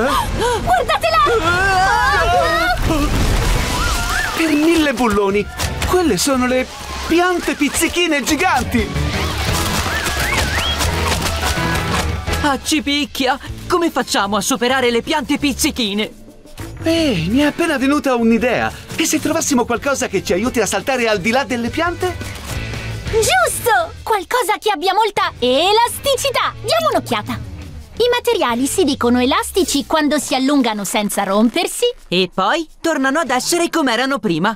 Guardate là! Per 1000 bulloni! Quelle sono le piante pizzichine giganti! Accipicchia! Come facciamo a superare le piante pizzichine? Mi è appena venuta un'idea! E se trovassimo qualcosa che ci aiuti a saltare al di là delle piante? Giusto! Qualcosa che abbia molta elasticità! Diamo un'occhiata! I materiali si dicono elastici quando si allungano senza rompersi e poi tornano ad essere come erano prima.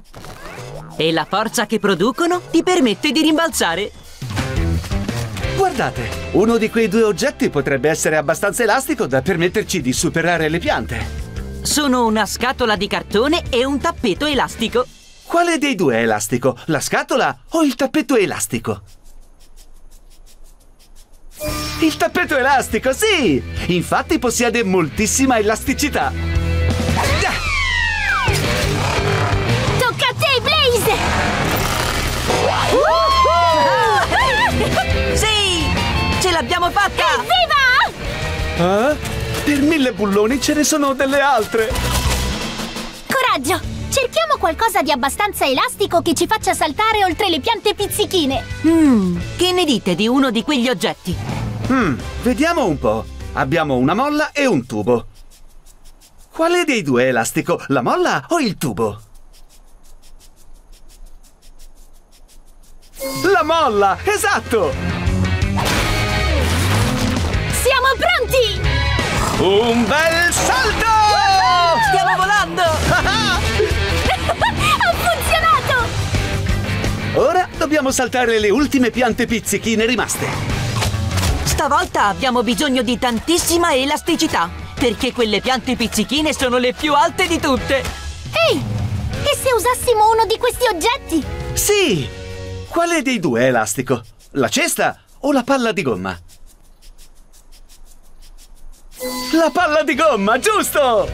E la forza che producono ti permette di rimbalzare. Guardate, uno di quei due oggetti potrebbe essere abbastanza elastico da permetterci di superare le piante. Sono una scatola di cartone e un tappeto elastico. Quale dei due è elastico? La scatola o il tappeto elastico? Il tappeto elastico, sì! Infatti possiede moltissima elasticità. Tocca a te, Blaze! Sì! Ce l'abbiamo fatta! Evviva! Per 1000 bulloni ce ne sono delle altre! Coraggio! Cerchiamo qualcosa di abbastanza elastico che ci faccia saltare oltre le piante pizzichine! Che ne dite di uno di quegli oggetti? Vediamo un po'. Abbiamo una molla e un tubo. Quale dei due è elastico? La molla o il tubo? La molla! Esatto! Siamo pronti! Un bel salto! Stiamo volando! Ha funzionato! Ora dobbiamo saltare le ultime piante pizzichine rimaste. Stavolta abbiamo bisogno di tantissima elasticità, perché quelle piante pizzichine sono le più alte di tutte. Ehi! E se usassimo uno di questi oggetti? Sì! Quale dei due è elastico? La cesta o la palla di gomma? La palla di gomma, giusto!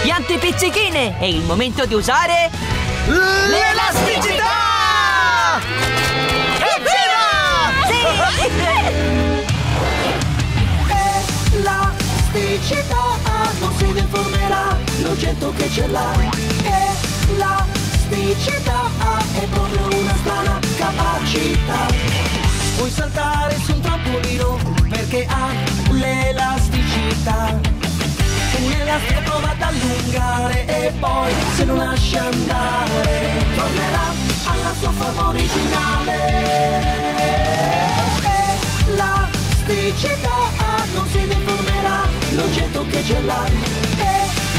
Piante pizzichine! È il momento di usare... l'elasticità! Evviva! Sì! Elasticità! Non si deformerà l'oggetto che ce l'ha. Elasticità! È proprio una strana capacità. Puoi saltare su un trampolino perché ha... l'elasticità. Un'elastica prova ad allungare e poi, se non lascia andare, tornerà alla sua forma originale. Elasticità, non si deformerà l'oggetto che ce l'ha.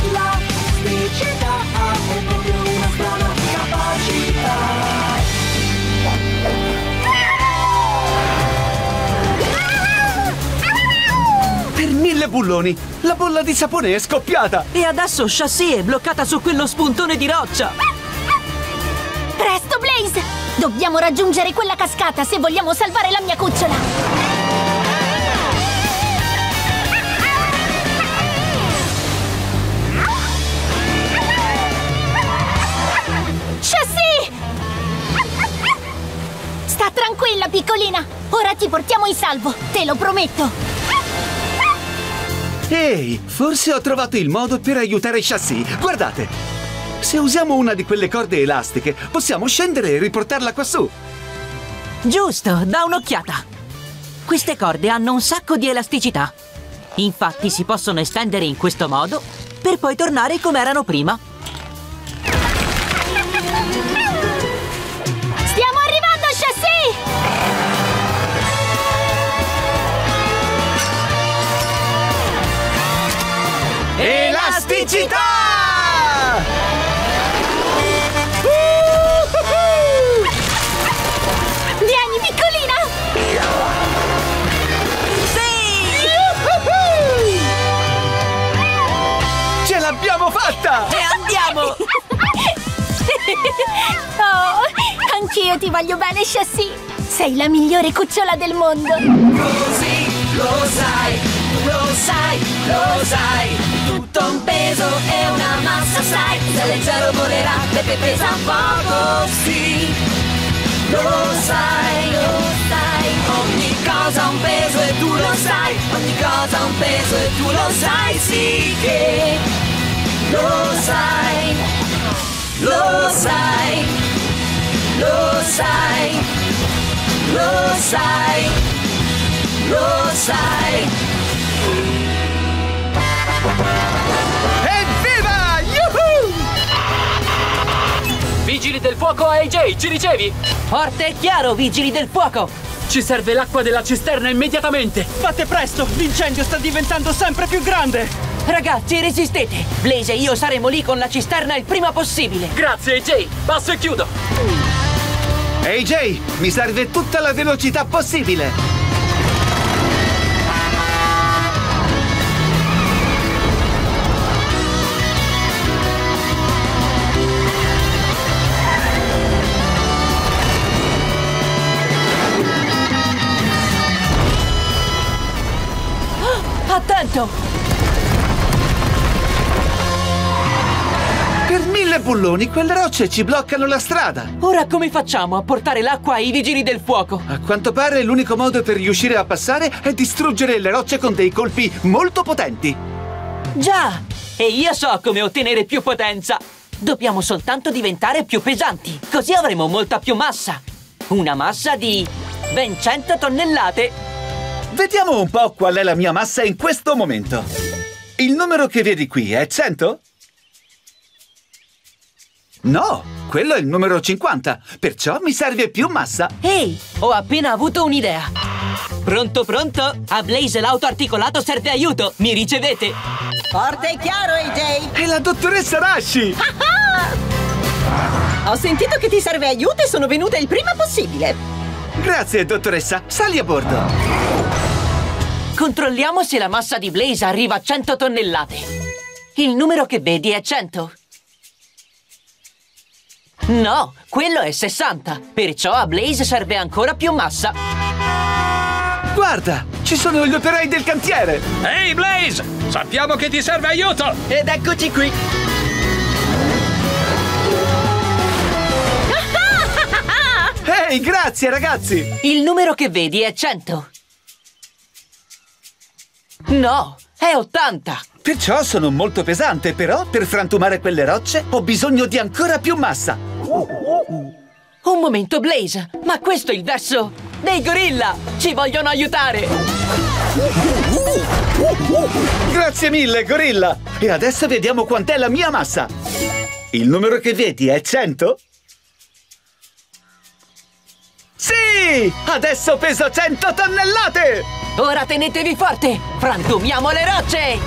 Elasticità, è proprio una strana capacità. Per 1000 bulloni! La bolla di sapone è scoppiata! E adesso Chassis è bloccata su quello spuntone di roccia! Presto, Blaze! Dobbiamo raggiungere quella cascata se vogliamo salvare la mia cucciola! Chassis! Sta tranquilla, piccolina! Ora ti portiamo in salvo, te lo prometto! Ehi, forse ho trovato il modo per aiutare Chassis. Guardate! Se usiamo una di quelle corde elastiche, possiamo scendere e riportarla quassù. Giusto, da un'occhiata. Queste corde hanno un sacco di elasticità. Infatti si possono estendere in questo modo per poi tornare come erano prima. Stiamo arrivando, Chassis! Elasticità! Vieni, piccolina! Sì! Ce l'abbiamo fatta! E andiamo! Oh, anch'io ti voglio bene, Chassis! Sei la migliore cucciola del mondo! Così lo sai, lo sai, lo sai! Tutto un peso e una massa, sai, se leggero volerà, perché pesa un po' così. Lo sai, ogni cosa. cosa ha un peso e tu lo sai, ogni cosa ha un peso e tu lo sai, sì che lo sai, lo sai, lo sai, lo sai. Evviva! Yuhu! Vigili del fuoco AJ, ci ricevi? Forte e chiaro, vigili del fuoco! Ci serve l'acqua della cisterna immediatamente! Fate presto! L'incendio sta diventando sempre più grande! Ragazzi, resistete! Blaze e io saremo lì con la cisterna il prima possibile! Grazie, AJ! Passo e chiudo! AJ, mi serve tutta la velocità possibile! Attento! Per 1000 bulloni quelle rocce ci bloccano la strada! Ora come facciamo a portare l'acqua ai vigili del fuoco? A quanto pare l'unico modo per riuscire a passare è distruggere le rocce con dei colpi molto potenti! Già! E io so come ottenere più potenza! Dobbiamo soltanto diventare più pesanti, così avremo molta più massa! Una massa di ben 100 tonnellate! Vediamo un po' qual è la mia massa in questo momento. Il numero che vedi qui è 100? No, quello è il numero 50, perciò mi serve più massa. Ehi, ho appena avuto un'idea. Pronto, pronto? A Blaze l'auto articolato serve aiuto, mi ricevete? Forte e chiaro, AJ! È la dottoressa Rashi! Ho sentito che ti serve aiuto e sono venuta il prima possibile. Grazie, dottoressa, sali a bordo. Controlliamo se la massa di Blaze arriva a 100 tonnellate. Il numero che vedi è 100. No, quello è 60. Perciò a Blaze serve ancora più massa. Guarda, ci sono gli operai del cantiere. Ehi, Blaze! Sappiamo che ti serve aiuto! Ed eccoci qui. Ehi, grazie ragazzi! Il numero che vedi è 100. No, è 80! Perciò sono molto pesante, però per frantumare quelle rocce ho bisogno di ancora più massa! Un momento, Blaze! Ma questo è il verso dei gorilla! Ci vogliono aiutare! Grazie mille, gorilla! E adesso vediamo quant'è la mia massa! Il numero che vedi è 100? Sì! Adesso peso 100 tonnellate! Ora tenetevi forte! Frantumiamo le rocce!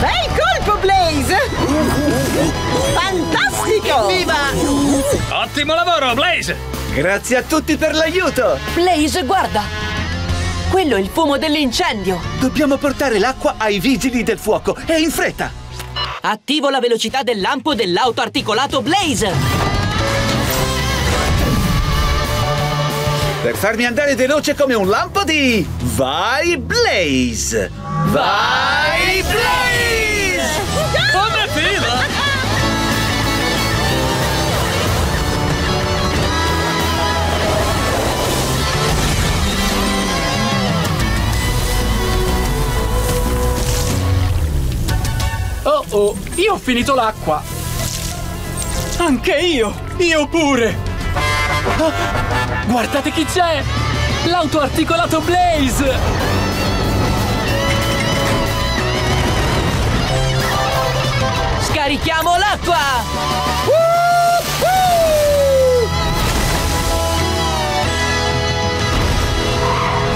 Bel colpo, Blaze! Fantastico! Viva! Ottimo lavoro, Blaze! Grazie a tutti per l'aiuto! Blaze, guarda! Quello è il fumo dell'incendio! Dobbiamo portare l'acqua ai vigili del fuoco e in fretta! Attivo la velocità del lampo dell'auto articolato Blaze! Per farmi andare veloce come un lampo di... Vai Blaze! Vai Blaze! Come fila! Oh oh, io ho finito l'acqua! Anche io! Io pure! Oh, guardate chi c'è! L'auto articolato Blaze! Scarichiamo l'acqua!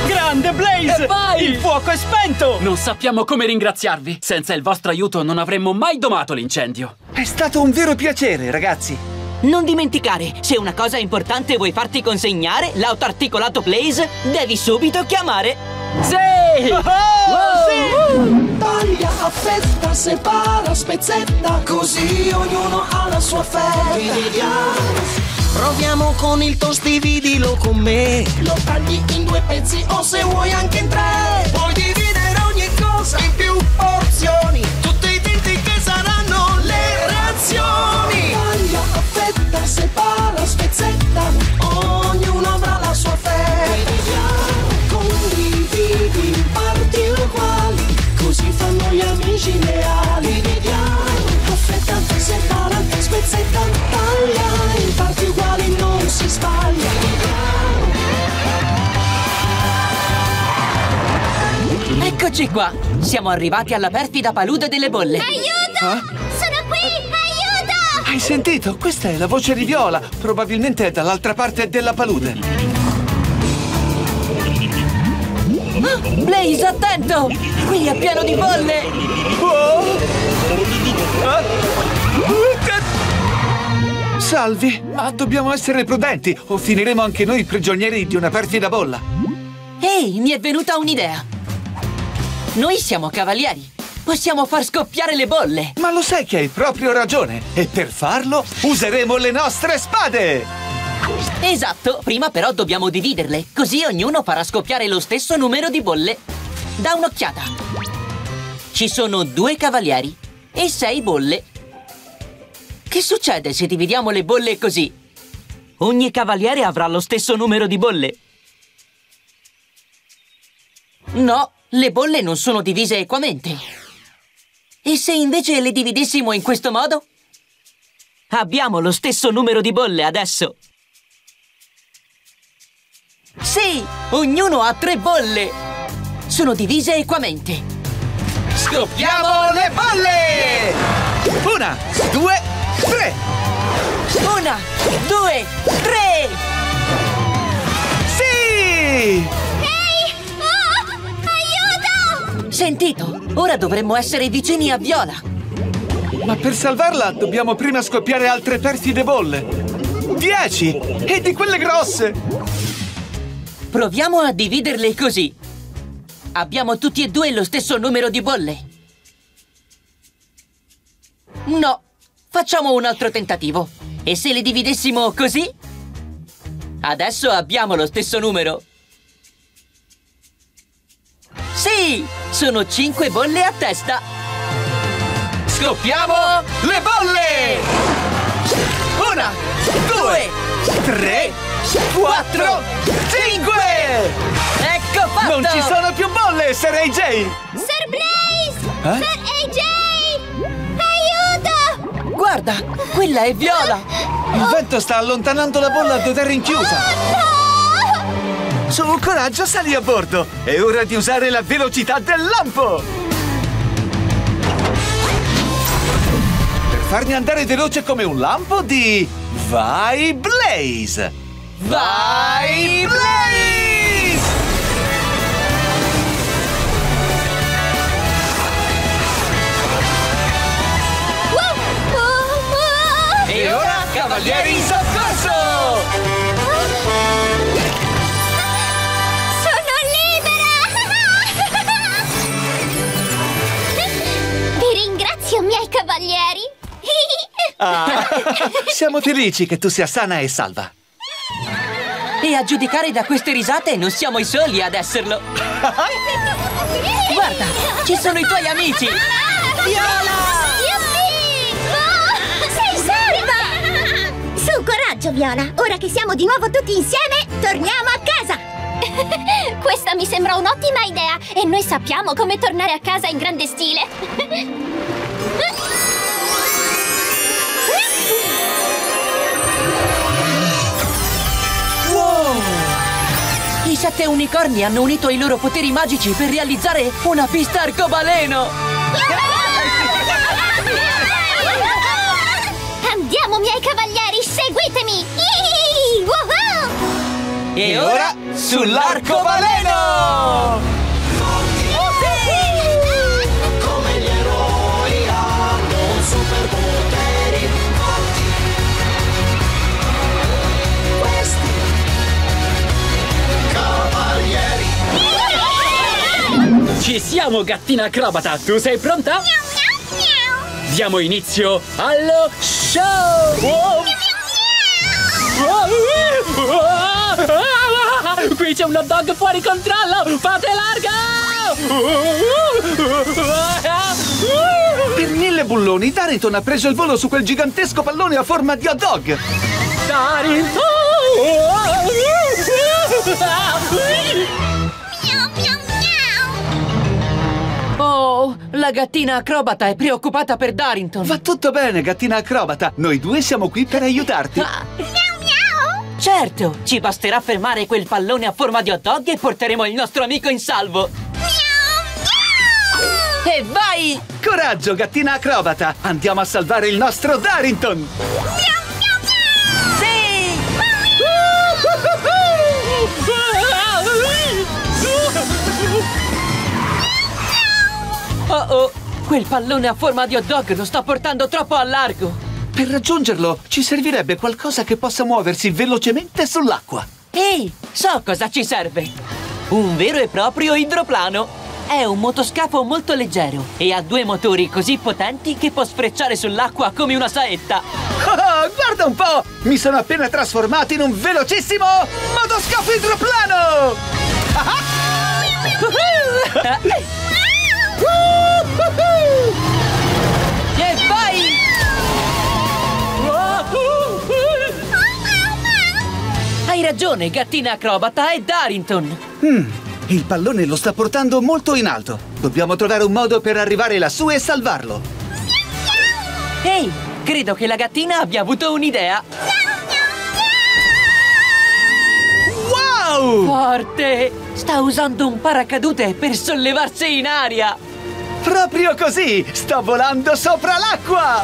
Grande Blaze! Vai! Il fuoco è spento! Non sappiamo come ringraziarvi! Senza il vostro aiuto non avremmo mai domato l'incendio! È stato un vero piacere, ragazzi! Non dimenticare, se una cosa importante vuoi farti consegnare, l'auto articolato Blaze, devi subito chiamare! Sì! Oh, oh, wow, sì! Taglia, affetta, separa, spezzetta, così ognuno ha la sua fetta! Proviamo con il toast, dividilo con me. Lo tagli in 2 pezzi o se vuoi anche in 3. Puoi dividere ogni cosa in più porzioni. Tutti i denti che Eccoci qua! Siamo arrivati alla perfida palude delle bolle! Aiuto! Sono qui! Aiuto! Hai sentito? Questa è la voce di Viola! Probabilmente è dall'altra parte della palude! Blaze, attento! Qui è pieno di bolle! Salvi! Ma dobbiamo essere prudenti o finiremo anche noi prigionieri di una perfida bolla! Ehi, mi è venuta un'idea! Noi siamo cavalieri! Possiamo far scoppiare le bolle! Ma lo sai che hai proprio ragione! E per farlo useremo le nostre spade! Esatto! Prima però dobbiamo dividerle, così ognuno farà scoppiare lo stesso numero di bolle! Da un'occhiata! Ci sono 2 cavalieri e 6 bolle! Che succede se dividiamo le bolle così? Ogni cavaliere avrà lo stesso numero di bolle! No! Le bolle non sono divise equamente. E se invece le dividessimo in questo modo? Abbiamo lo stesso numero di bolle adesso. Sì, ognuno ha 3 bolle. Sono divise equamente. Scoppiamo le bolle! 1, 2, 3. 1, 2, 3. Sì! Sentito! Ora dovremmo essere vicini a Viola! Ma per salvarla dobbiamo prima scoppiare altre perfide bolle! 10! E di quelle grosse! Proviamo a dividerle così! Abbiamo tutti e 2 lo stesso numero di bolle! No! Facciamo un altro tentativo! E se le dividessimo così? Adesso abbiamo lo stesso numero! Sì! Sono 5 bolle a testa! Scoppiamo le bolle! 1, 2, 3, 4, 5! Ecco fatto! Non ci sono più bolle, Sir AJ! Sir Blaze! Sir AJ! Aiuto! Guarda! Quella è Viola! Il vento sta allontanando la bolla da terra rinchiusa! Oh, no! Su, coraggio, sali a bordo! È ora di usare la velocità del lampo! Per farmi andare veloce come un lampo di... Vai Blaze! Vai Blaze! E ora, cavalieri in soccorso! Miei cavalieri! Siamo felici che tu sia sana e salva! E a giudicare da queste risate non siamo i soli ad esserlo! Guarda! Ci sono i tuoi amici! Viola! Sei salva! Su, coraggio, Viola! Ora che siamo di nuovo tutti insieme, torniamo a casa! Questa mi sembra un'ottima idea! E noi sappiamo come tornare a casa in grande stile! Wow! I 7 unicorni hanno unito i loro poteri magici per realizzare una pista arcobaleno! Andiamo, miei cavalieri, seguitemi! E ora sull'arcobaleno! Ci siamo, gattina acrobata! Tu sei pronta? Miau, miau, miau. Diamo inizio allo show! Miau, miau, miau. Qui c'è un hot dog fuori controllo! Fate largo! Per 1000 bulloni, Tarinton ha preso il volo su quel gigantesco pallone a forma di hot dog! Tarinton! Miau, miau. Oh, la gattina acrobata è preoccupata per Tarinton. Va tutto bene, gattina acrobata. Noi 2 siamo qui per aiutarti. Miau miau! Certo, ci basterà fermare quel pallone a forma di hot dog e porteremo il nostro amico in salvo. Miau miau! E vai! Coraggio, gattina acrobata! Andiamo a salvare il nostro Darrington! Sì! Oh oh! Quel pallone a forma di hot dog lo sta portando troppo a largo! Per raggiungerlo ci servirebbe qualcosa che possa muoversi velocemente sull'acqua! Ehi! So cosa ci serve! Un vero e proprio idroplano! È un motoscafo molto leggero e ha due motori così potenti che può sfrecciare sull'acqua come una saetta. Oh, guarda un po'! Mi sono appena trasformato in un velocissimo motoscafo idroplano! E vai! Hai ragione, gattina acrobata e Darrington! Il pallone lo sta portando molto in alto. Dobbiamo trovare un modo per arrivare lassù e salvarlo. Ehi, credo che la gattina abbia avuto un'idea. Wow! Forte! Sta usando un paracadute per sollevarsi in aria. Proprio così! Sta volando sopra l'acqua!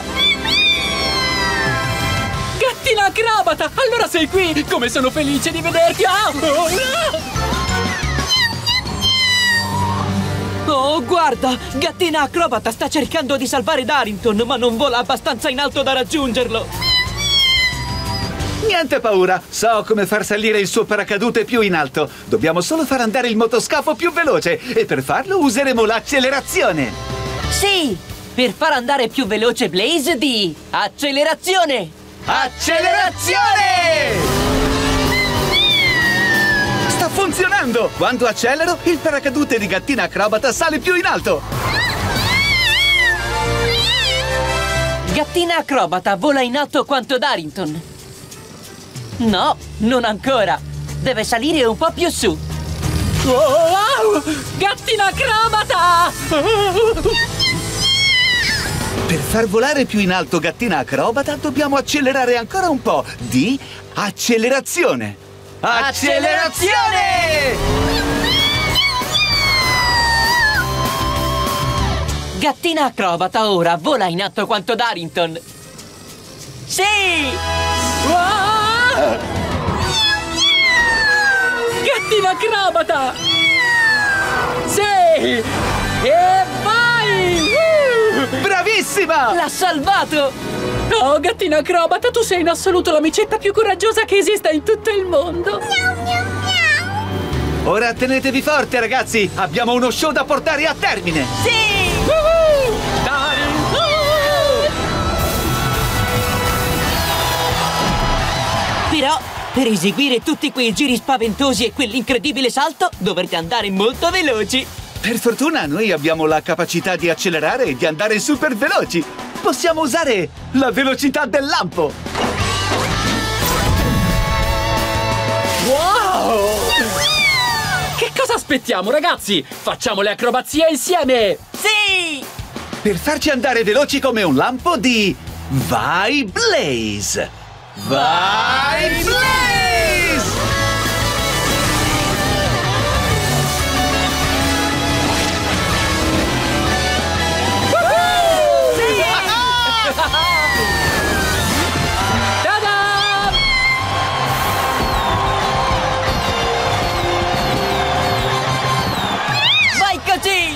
Gattina acrobata! Allora sei qui! Come sono felice di vederti! Oh, guarda! Gattina acrobata sta cercando di salvare Darrington, ma non vola abbastanza in alto da raggiungerlo! Niente paura! So come far salire il suo paracadute più in alto! Dobbiamo solo far andare il motoscafo più veloce e per farlo useremo l'accelerazione! Sì! Per far andare più veloce Blaze di... accelerazione! Accelerazione! Sta funzionando! Quando accelero, il paracadute di gattina acrobata sale più in alto! Gattina acrobata vola in alto quanto Darrington! No, non ancora! Deve salire un po' più su! Oh, wow! Gattina acrobata! Per far volare più in alto gattina acrobata, dobbiamo accelerare ancora un po' di accelerazione! Accelerazione! Gattina acrobata ora vola in alto quanto Darrington! Sì! Wow! Gattina acrobata! Sì! E vai! Bravissima! L'ha salvato! Oh, gattina acrobata, tu sei in assoluto l'amicetta più coraggiosa che esista in tutto il mondo! Ora tenetevi forte, ragazzi! Abbiamo uno show da portare a termine! Sì! Però, per eseguire tutti quei giri spaventosi e quell'incredibile salto, dovrete andare molto veloci! Per fortuna, noi abbiamo la capacità di accelerare e di andare super veloci! Possiamo usare la velocità del lampo! Wow! Che cosa aspettiamo, ragazzi? Facciamo le acrobazie insieme! Sì! Per farci andare veloci come un lampo di... Vai Blaze! Vai Blaze!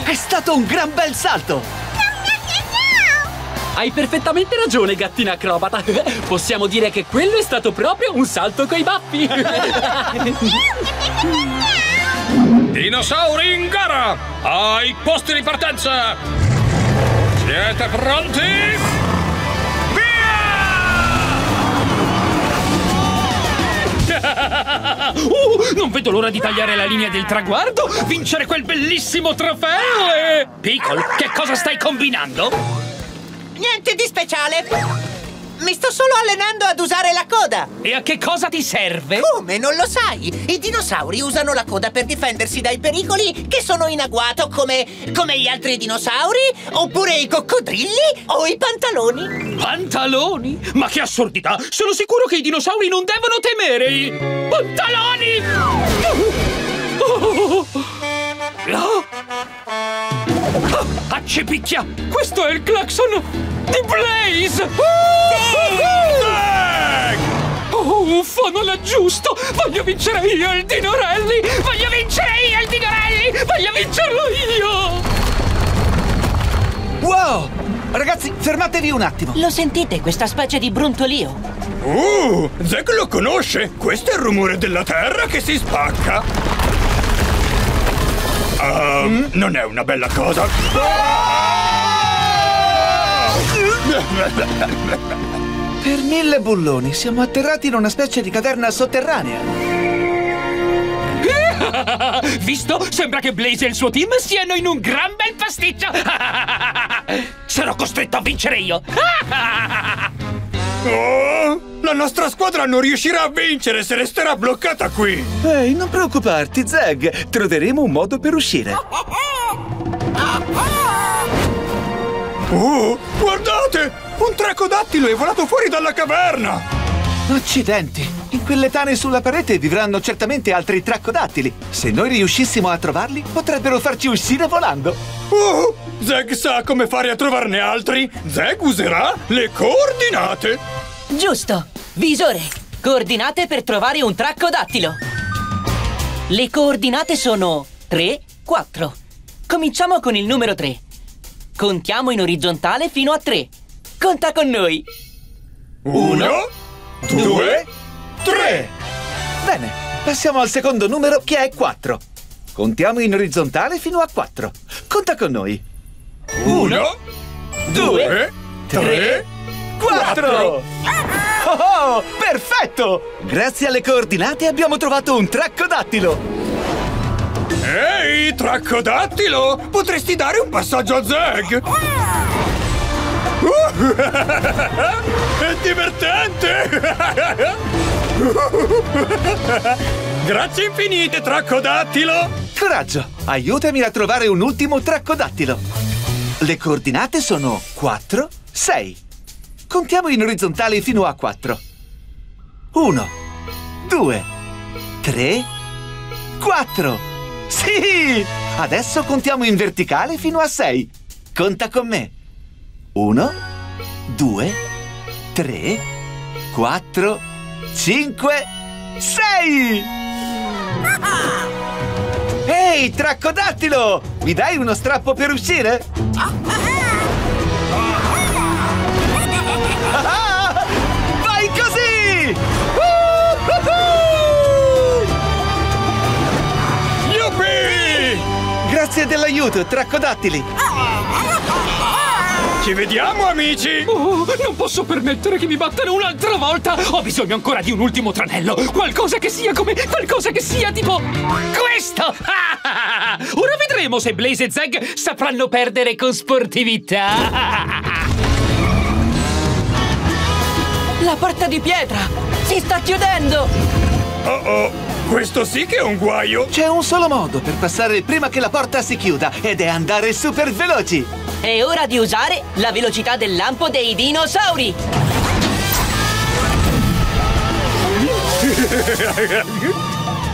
È stato un gran bel salto! Hai perfettamente ragione, gattina acrobata! Possiamo dire che quello è stato proprio un salto coi baffi! Dinosauri in gara! Ai posti di partenza! Siete pronti? Non vedo l'ora di tagliare la linea del traguardo, vincere quel bellissimo trofeo e... Pickle, che cosa stai combinando? Niente di speciale. Mi sto solo allenando ad usare la coda. E a che cosa ti serve? Come, non lo sai? I dinosauri usano la coda per difendersi dai pericoli che sono in agguato come gli altri dinosauri, oppure i coccodrilli o i pantaloni. Pantaloni? Ma che assurdità! Sono sicuro che i dinosauri non devono temere i... pantaloni! Oh! ci picchia! Questo è il clacson di Blaze! Fanno l'aggiusto! Voglio vincere io il Dinorelli! Voglio vincere io il Dinorelli! Voglio vincerlo io! Wow! Ragazzi, fermatevi un attimo! Lo sentite questa specie di brontolio? Zack lo conosce! Questo è il rumore della terra che si spacca! Non è una bella cosa! Per 1000 bulloni siamo atterrati in una specie di caverna sotterranea. Visto? Sembra che Blaze e il suo team siano in un gran bel pasticcio. Sarò costretto a vincere io. La nostra squadra non riuscirà a vincere se resterà bloccata qui. Ehi, non preoccuparti, Zack. Troveremo un modo per uscire. Guardate! Un tracodattilo è volato fuori dalla caverna! Accidenti! In quelle tane sulla parete vivranno certamente altri tracodattili. Se noi riuscissimo a trovarli, potrebbero farci uscire volando. Zack sa come fare a trovarne altri. Zack userà le coordinate. Giusto! Visore, coordinate per trovare un tracodattilo. Le coordinate sono 3, 4. Cominciamo con il numero 3. Contiamo in orizzontale fino a 3. Conta con noi! 1, 2, 3! Bene, passiamo al secondo numero che è 4. Contiamo in orizzontale fino a 4. Conta con noi! 1, 2, 3, 4! Oh, perfetto! Grazie alle coordinate abbiamo trovato un tracodattilo! Ehi, tracodattilo! Potresti dare un passaggio a Zack? È divertente! Grazie infinite, tracodattilo! Coraggio, aiutami a trovare un ultimo tracodattilo. Le coordinate sono 4, 6. Contiamo in orizzontale fino a 4. 1, 2, 3, 4! Sì! Adesso contiamo in verticale fino a 6. Conta con me. 1, 2, 3, 4, 5, 6! Ehi, tracodattilo! Mi dai uno strappo per uscire? Vai così! Grazie dell'aiuto, tracodattili! Ci vediamo, amici! Non posso permettere che mi battano un'altra volta! Ho bisogno ancora di un ultimo tranello! Qualcosa che sia come... qualcosa che sia tipo... questo! Ora vedremo se Blaze e Zack sapranno perdere con sportività! La porta di pietra! Si sta chiudendo! Questo sì che è un guaio! C'è un solo modo per passare prima che la porta si chiuda, ed è andare super veloci! È ora di usare la velocità del lampo dei dinosauri!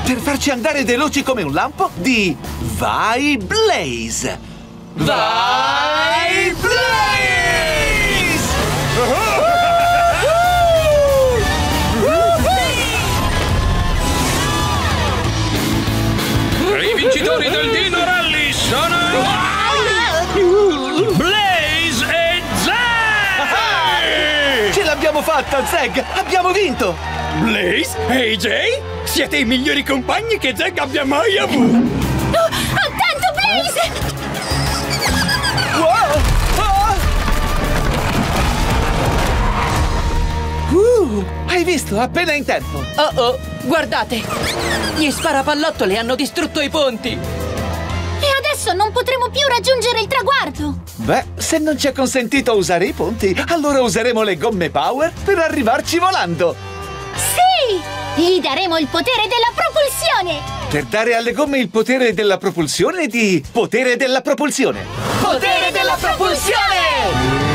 Per farci andare veloci come un lampo, di... Vai Blaze! Vai Blaze! I vincitori del Dinorelli sono... Blaze e Zack! Ce l'abbiamo fatta, Zack! Abbiamo vinto! Blaze? AJ? Siete i migliori compagni che Zack abbia mai avuto! Attento, Blaze! Hai visto? Appena in tempo! Guardate! Gli sparapallottole hanno distrutto i ponti! E adesso non potremo più raggiungere il traguardo! Beh, se non ci è consentito usare i ponti, allora useremo le gomme Power per arrivarci volando! Sì! Gli daremo il potere della propulsione! Per dare alle gomme il potere della propulsione di... Potere della propulsione! Potere della propulsione!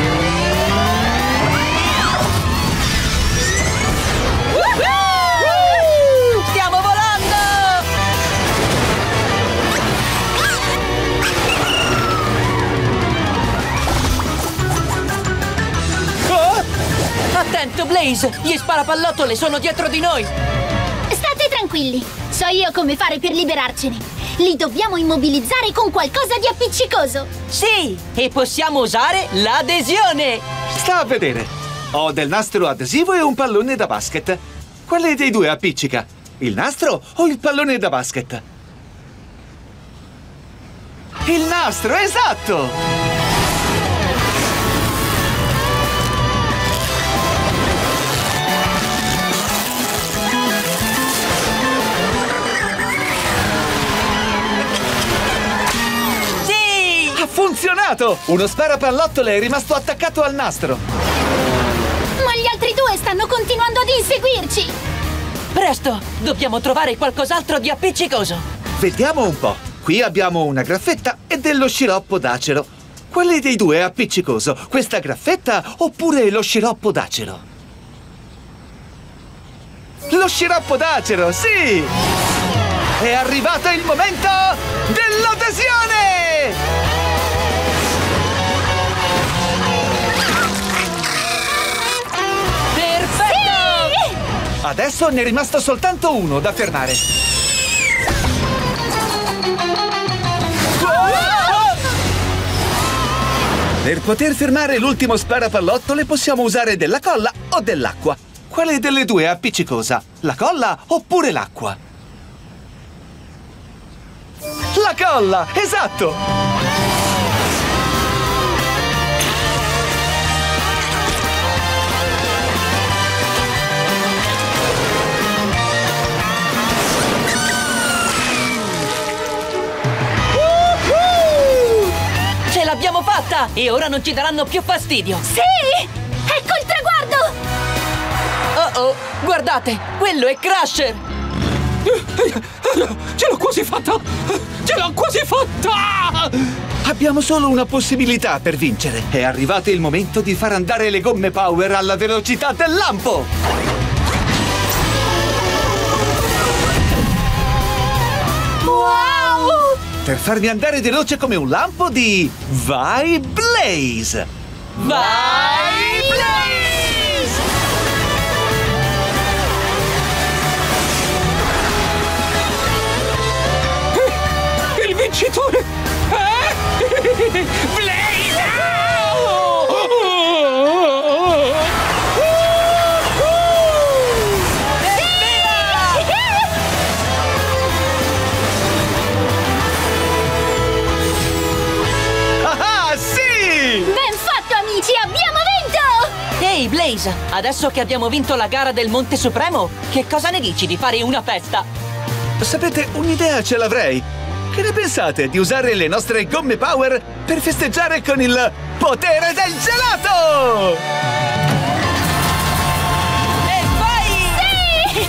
Attento, Blaze! Gli sparapallottole sono dietro di noi! State tranquilli! So io come fare per liberarcene! Li dobbiamo immobilizzare con qualcosa di appiccicoso! Sì! E possiamo usare l'adesione! Sta a vedere! Ho del nastro adesivo e un pallone da basket! Quale dei due appiccica? Il nastro o il pallone da basket? Il nastro, esatto! Funzionato! Uno sparapallottole è rimasto attaccato al nastro. Ma gli altri due stanno continuando ad inseguirci! Presto! Dobbiamo trovare qualcos'altro di appiccicoso! Vediamo un po'. Qui abbiamo una graffetta e dello sciroppo d'acero. Quale dei due è appiccicoso? Questa graffetta oppure lo sciroppo d'acero? Lo sciroppo d'acero, sì! È arrivato il momento dell'adesione! Adesso ne è rimasto soltanto uno da fermare. Per poter fermare l'ultimo sparapallottole possiamo usare della colla o dell'acqua. Quale delle due è appiccicosa? La colla oppure l'acqua? La colla, esatto! L'abbiamo fatta! E ora non ci daranno più fastidio! Sì! Ecco il traguardo! Oh oh! Guardate! Quello è Crusher! Ce l'ho quasi fatta! Ce l'ho quasi fatta! Abbiamo solo una possibilità per vincere! È arrivato il momento di far andare le gomme Power alla velocità del lampo! Per farvi andare veloce come un lampo di... Vai Blaze! Vai Blaze! Il vincitore! Blaze! Ehi, Blaze, adesso che abbiamo vinto la gara del Monte Supremo, che cosa ne dici di fare una festa? Sapete, un'idea ce l'avrei. Che ne pensate di usare le nostre gomme Power per festeggiare con il potere del gelato? E vai! Sì!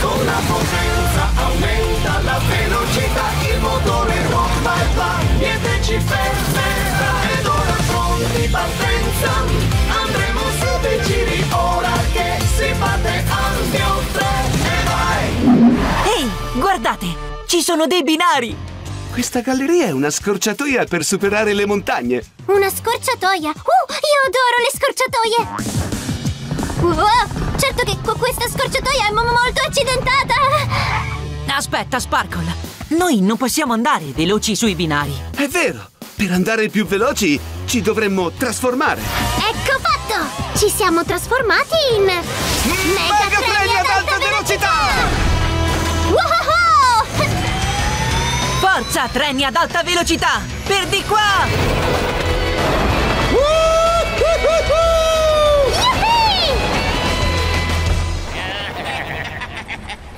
Con la potenza aumenta la velocità, il motore ruota e va, niente ci fermerà. Ed ora pronti, partenza! Andremo su dei giri ora che si batte al mio treno. Ehi, guardate! Ci sono dei binari! Questa galleria è una scorciatoia per superare le montagne. Una scorciatoia? Io adoro le scorciatoie! Certo che questa scorciatoia è molto accidentata! Aspetta, Sparkle! Noi non possiamo andare veloci sui binari. È vero! Per andare più veloci ci dovremmo trasformare. Ecco fatto! Ci siamo trasformati in... Mega treni ad alta velocità! Wow! Forza, treni ad alta velocità! Per di qua!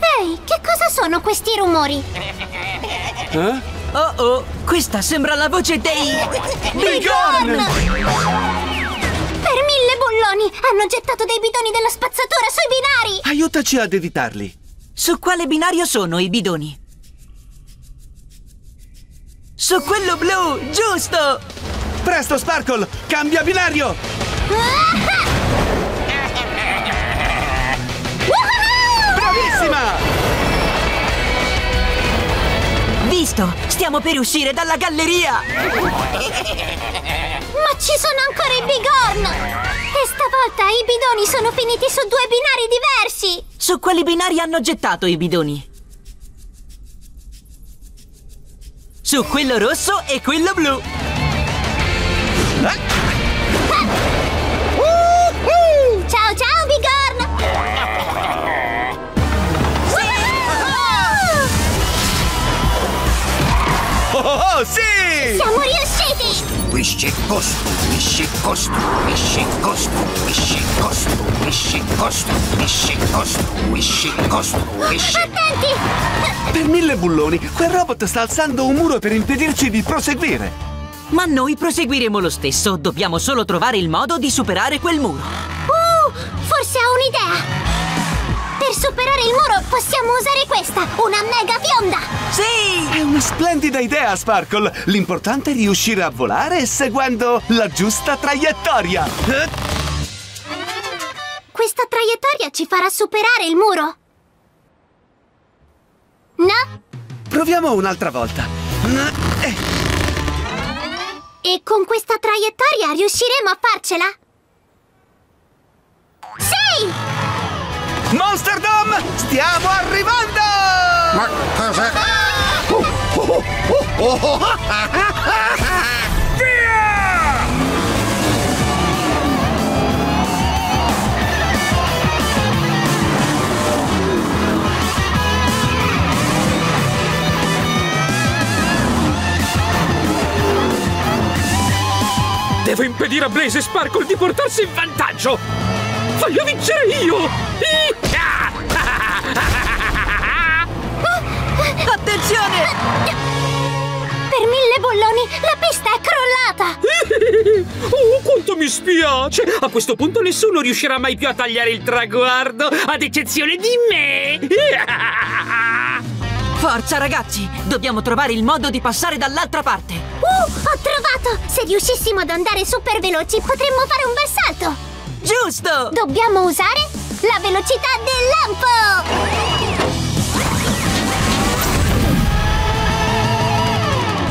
Ehi, che cosa sono questi rumori? Eh? Oh oh, questa sembra la voce dei... Bighorn! Per 1000 bulloni hanno gettato dei bidoni della spazzatura sui binari! Aiutaci ad evitarli! Su quale binario sono i bidoni? Su quello blu, giusto! Presto, Sparkle! Cambia binario! Bravissima! presto! Stiamo per uscire dalla galleria! Ma ci sono ancora i Bigorn! E stavolta i bidoni sono finiti su due binari diversi! Su quali binari hanno gettato i bidoni? Su quello rosso e quello blu! Ciao ciao Bigorn! Oh, sì! Siamo riusciti! Costruisci, costruisci, costruisci, costruisci, costruisci, costruisci, costruisci, costruisci. Attenti! Per mille bulloni, quel robot sta alzando un muro per impedirci di proseguire. Ma noi proseguiremo lo stesso. Dobbiamo solo trovare il modo di superare quel muro. Forse ho un'idea! Per superare il muro possiamo usare questa, una mega bionda! Sì! È una splendida idea, Sparkle! L'importante è riuscire a volare seguendo la giusta traiettoria! Questa traiettoria ci farà superare il muro? No? Proviamo un'altra volta! E con questa traiettoria riusciremo a farcela? Sì! Monsterdom! Stiamo arrivando! Ma cosa? Via! Devo impedire a Blaze e Sparkle di portarsi in vantaggio! Voglio vincere io! Attenzione! Per mille bolloni, la pista è crollata! Oh, quanto mi spiace! A questo punto nessuno riuscirà mai più a tagliare il traguardo, ad eccezione di me! Forza, ragazzi! Dobbiamo trovare il modo di passare dall'altra parte! Ho trovato! Se riuscissimo ad andare super veloci, potremmo fare un bel salto! Giusto! Dobbiamo usare la velocità del lampo!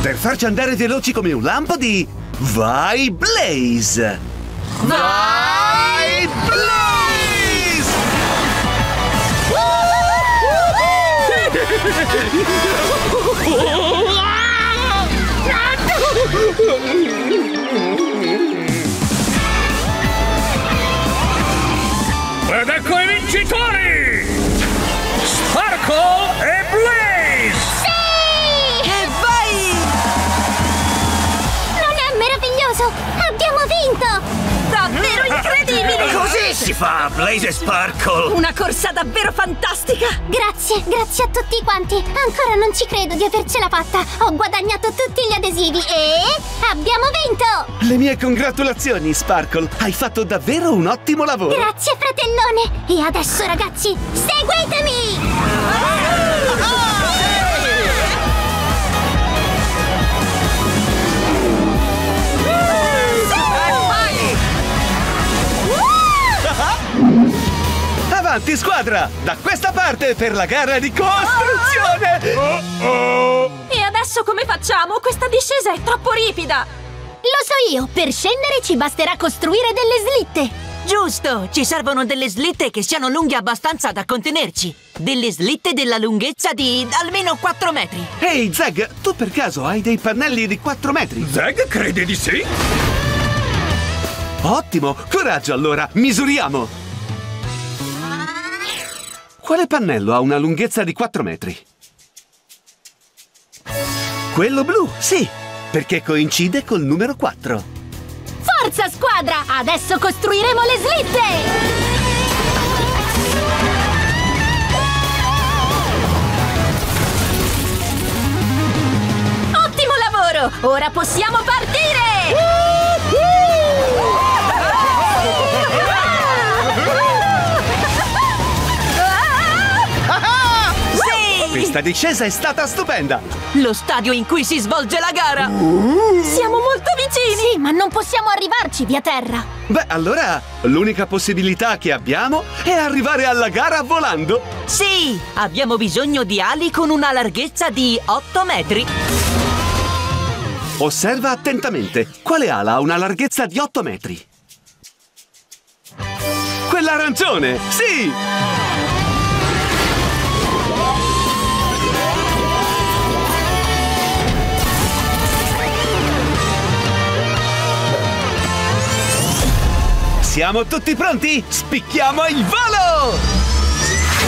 Per farci andare veloci come un lampo di... Vai Blaze! Vai Blaze! Ed ecco i vincitori! Sparkle e Blaze! Sì! E vai! Non è meraviglioso? Abbiamo vinto! Davvero incredibile! Così si fa, Blaze e Sparkle! Una corsa davvero fantastica! Grazie, grazie a tutti quanti! Ancora non ci credo di avercela fatta! Ho guadagnato tutti gli adesivi e... abbiamo vinto! Le mie congratulazioni, Sparkle! Hai fatto davvero un ottimo lavoro! Grazie, fratellone! E adesso, ragazzi, seguitemi! Avanti squadra, da questa parte per la gara di costruzione. E adesso come facciamo? Questa discesa è troppo ripida. Lo so io, per scendere ci basterà costruire delle slitte. Giusto, ci servono delle slitte che siano lunghe abbastanza da contenerci. Delle slitte della lunghezza di almeno 4 metri. Ehi, Zeg, tu per caso hai dei pannelli di 4 metri? Zeg crede di sì. Ottimo, coraggio allora, misuriamo. Quale pannello ha una lunghezza di 4 metri? Quello blu, sì, perché coincide col numero 4. Forza squadra, adesso costruiremo le slitte! Ottimo lavoro, ora possiamo partire! Questa discesa è stata stupenda! Lo stadio in cui si svolge la gara! Siamo molto vicini! Sì, ma non possiamo arrivarci via terra! Beh, allora l'unica possibilità che abbiamo è arrivare alla gara volando! Sì! Abbiamo bisogno di ali con una larghezza di 8 metri! Osserva attentamente! Quale ala ha una larghezza di 8 metri? Quella arancione! Sì! Siamo tutti pronti? Spicchiamo il volo! Sì!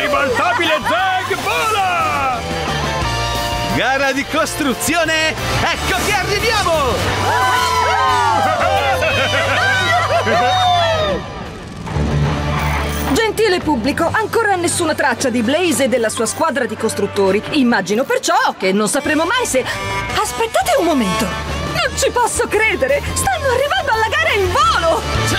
Ribaltabile Zag vola! Gara di costruzione! Ecco che arriviamo! Gentile pubblico, ancora nessuna traccia di Blaze e della sua squadra di costruttori. Immagino perciò che non sapremo mai se... Aspettate un momento! Non ci posso credere! Stanno arrivando alla gara in volo! Sì!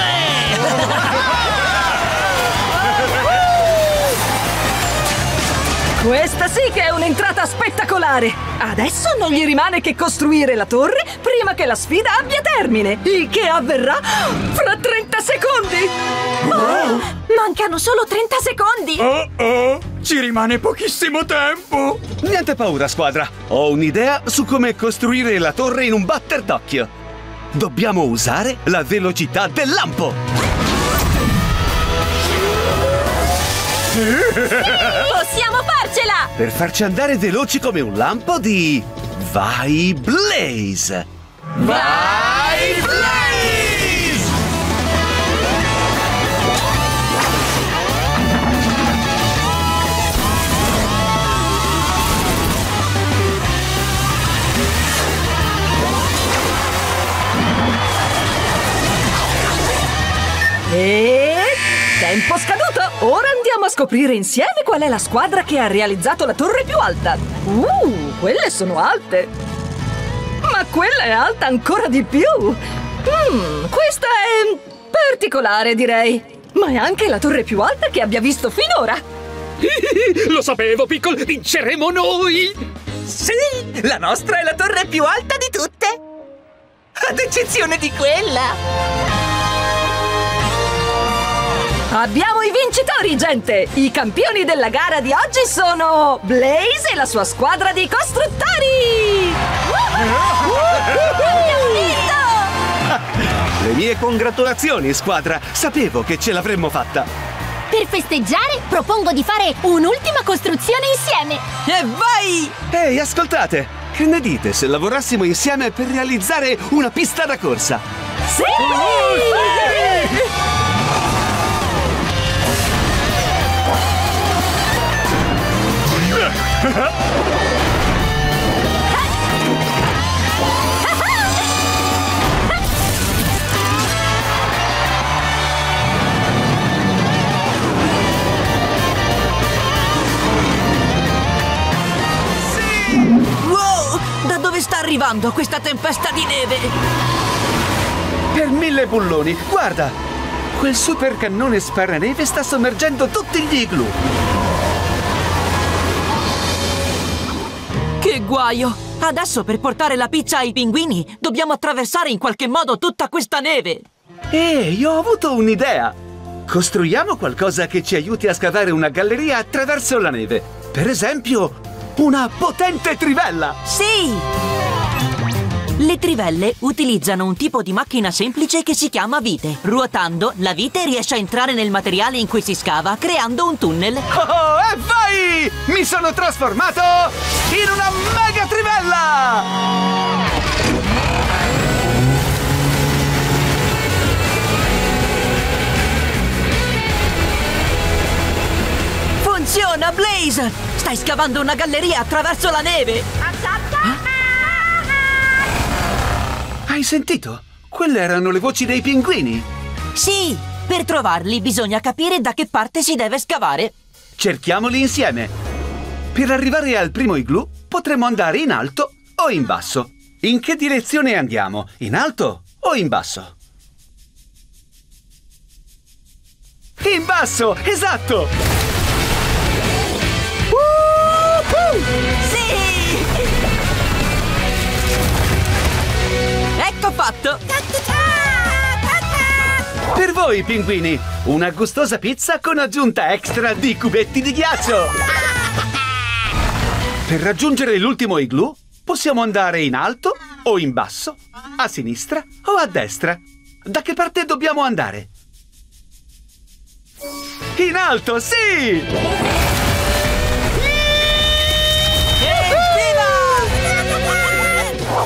Questa sì che è un'entrata spettacolare! Adesso non gli rimane che costruire la torre prima che la sfida abbia termine! Il che avverrà fra 30 secondi! Oh, mancano solo 30 secondi! Ci rimane pochissimo tempo! Niente paura, squadra! Ho un'idea su come costruire la torre in un batter d'occhio! Dobbiamo usare la velocità del lampo! Sì, possiamo farcela! Per farci andare veloci come un lampo di... Vai Blaze! Vai Blaze! E... tempo scaduto! Ora andiamo a scoprire insieme qual è la squadra che ha realizzato la torre più alta! Quelle sono alte! Ma quella è alta ancora di più! Questa è... particolare, direi! Ma è anche la torre più alta che abbia visto finora! Lo sapevo, Piccolo! Vinceremo noi! Sì! La nostra è la torre più alta di tutte! Ad eccezione di quella! Abbiamo i vincitori, gente! I campioni della gara di oggi sono Blaze e la sua squadra di costruttori! Abbiamo vinto! Le mie congratulazioni, squadra! Sapevo che ce l'avremmo fatta! Per festeggiare, propongo di fare un'ultima costruzione insieme! E vai! Ehi, ascoltate! Che ne dite se lavorassimo insieme per realizzare una pista da corsa? Sì! Sì! Sì! Wow! Da dove sta arrivando questa tempesta di neve? Per mille bulloni, guarda! Quel super cannone sparaneve sta sommergendo tutti gli igloo! Che guaio! Adesso per portare la pizza ai pinguini dobbiamo attraversare in qualche modo tutta questa neve! Io ho avuto un'idea! Costruiamo qualcosa che ci aiuti a scavare una galleria attraverso la neve! Per esempio, una potente trivella! Sì! Le trivelle utilizzano un tipo di macchina semplice che si chiama vite. Ruotando, la vite riesce a entrare nel materiale in cui si scava, creando un tunnel. Oh, e vai! Mi sono trasformato... in una mega trivella! Funziona, Blaze! Stai scavando una galleria attraverso la neve! Hai sentito? Quelle erano le voci dei pinguini! Sì! Per trovarli bisogna capire da che parte si deve scavare! Cerchiamoli insieme! Per arrivare al primo igloo potremo andare in alto o in basso. In che direzione andiamo? In alto o in basso? In basso, esatto! Sì! Ecco fatto! Per voi, pinguini, una gustosa pizza con aggiunta extra di cubetti di ghiaccio! Per raggiungere l'ultimo igloo, possiamo andare in alto o in basso, a sinistra o a destra. Da che parte dobbiamo andare? In alto, sì!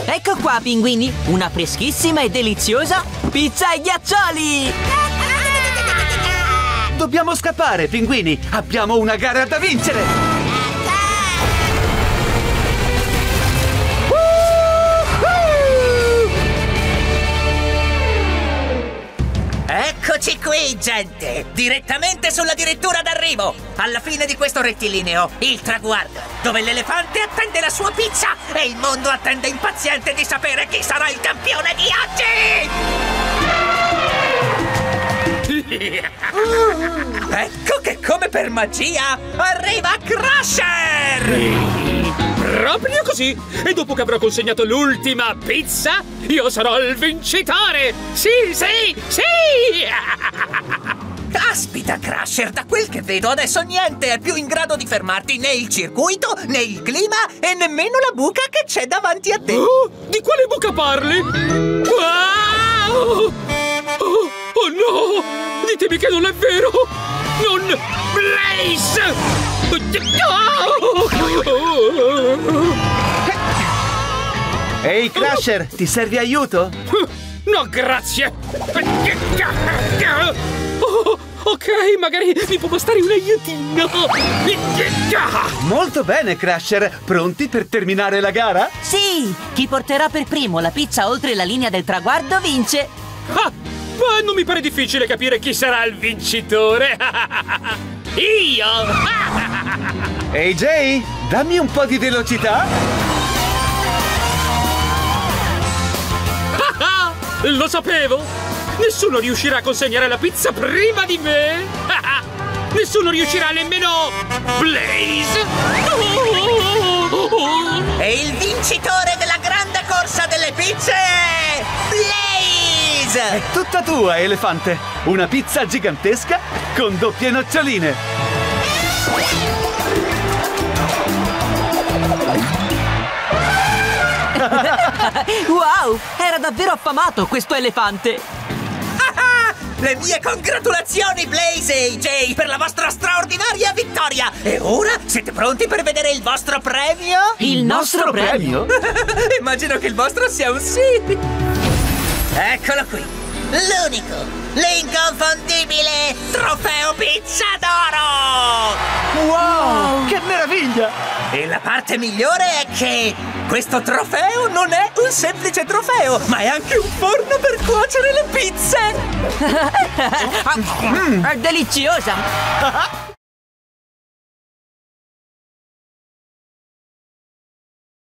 Ecco qua, pinguini, una freschissima e deliziosa pizza ai ghiaccioli! Dobbiamo scappare, pinguini! Abbiamo una gara da vincere! Eccoci qui, gente! Direttamente sulla dirittura d'arrivo! Alla fine di questo rettilineo, il traguardo, dove l'elefante attende la sua pizza e il mondo attende impaziente di sapere chi sarà il campione di oggi! Ecco che, come per magia, arriva Crusher! Proprio così! E dopo che avrò consegnato l'ultima pizza, io sarò il vincitore! Sì, sì, sì! Caspita, Crusher, da quel che vedo adesso niente è più in grado di fermarti né il circuito, né il clima e nemmeno la buca che c'è davanti a te! Oh, di quale buca parli? Wow! Oh no! Ditemi che non è vero! Non... Blaze! Ehi, hey, Crusher, ti serve aiuto? No, grazie! Oh, ok, magari mi può bastare un aiutino! Molto bene, Crusher! Pronti per terminare la gara? Sì! Chi porterà per primo la pizza oltre la linea del traguardo vince! Ah, ma non mi pare difficile capire chi sarà il vincitore! Io! AJ, dammi un po' di velocità! Ah, lo sapevo! Nessuno riuscirà a consegnare la pizza prima di me! Nessuno riuscirà nemmeno... Blaze! E il vincitore della grande corsa delle pizze è... Blaze! È tutta tua, elefante! Una pizza gigantesca con doppie noccioline! Wow, era davvero affamato questo elefante! Ah, le mie congratulazioni, Blaze e AJ, per la vostra straordinaria vittoria! E ora siete pronti per vedere il vostro premio? Il nostro premio? Immagino che il vostro sia un sì! Eccolo qui, l'unico, l'inconfondibile trofeo pizza d'oro! Wow, che meraviglia! E la parte migliore è che questo trofeo non è un semplice trofeo, ma è anche un forno per cuocere le pizze! È deliziosa!